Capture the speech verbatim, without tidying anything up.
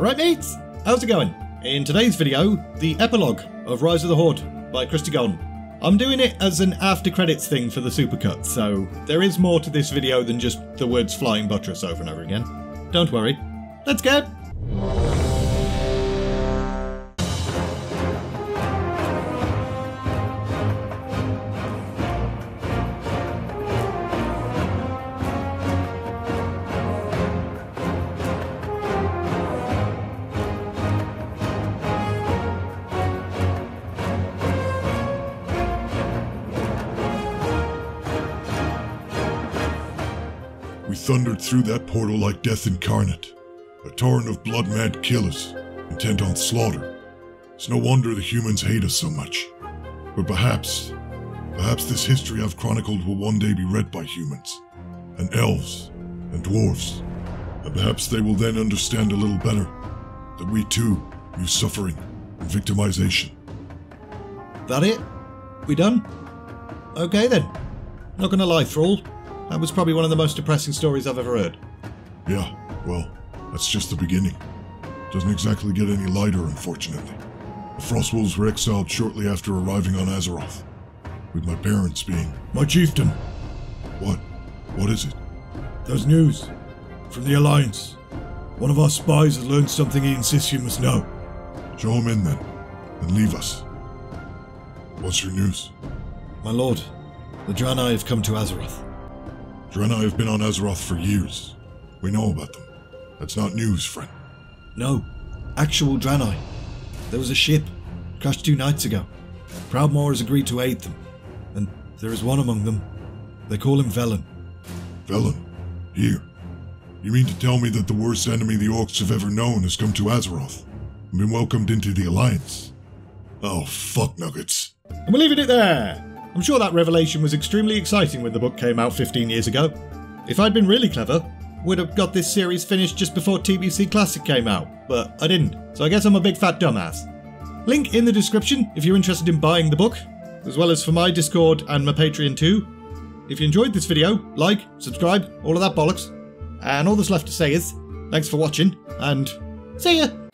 Alright mates, how's it going? In today's video, the epilogue of Rise of the Horde by Christie Golden. I'm doing it as an after credits thing for the supercut, so there is more to this video than just the words flying buttress over and over again. Don't worry. Let's go! We thundered through that portal like death incarnate, a torrent of blood-mad killers, intent on slaughter. It's no wonder the humans hate us so much. But perhaps, perhaps this history I've chronicled will one day be read by humans, and elves, and dwarves, and perhaps they will then understand a little better that we too use suffering and victimization. That it? We done? Okay then. Not gonna lie, Thrall. That was probably one of the most depressing stories I've ever heard. Yeah, well, that's just the beginning. Doesn't exactly get any lighter, unfortunately. The Frostwolves were exiled shortly after arriving on Azeroth, with my parents being... My chieftain! What? What is it? There's news. From the Alliance. One of our spies has learned something he insists you must know. Show him in, then, and leave us. What's your news? My lord, the Draenei have come to Azeroth. Draenei have been on Azeroth for years. We know about them. That's not news, friend. No. Actual Draenei. There was a ship. Crashed two nights ago. Proudmoore has agreed to aid them. And there is one among them. They call him Velen. Velen? Here? You mean to tell me that the worst enemy the Orcs have ever known has come to Azeroth and been welcomed into the Alliance? Oh, fuck nuggets. And we're leaving it there! I'm sure that revelation was extremely exciting when the book came out fifteen years ago. If I'd been really clever, would have got this series finished just before T B C Classic came out, but I didn't, so I guess I'm a big fat dumbass. Link in the description if you're interested in buying the book, as well as for my Discord and my Patreon too. If you enjoyed this video, like, subscribe, all of that bollocks. And all that's left to say is, thanks for watching, and see ya!